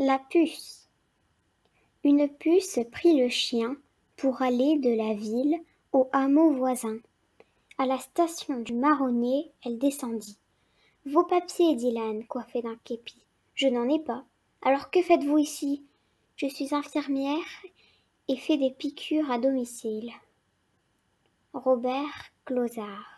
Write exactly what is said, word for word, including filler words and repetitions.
La puce. Une puce prit le chien pour aller de la ville au hameau voisin. À la station du marronnier, elle descendit. « Vos papiers, dit l'âne, coiffé d'un képi. Je n'en ai pas. Alors que faites-vous ici ? Je suis infirmière et fais des piqûres à domicile. » Robert Clausard.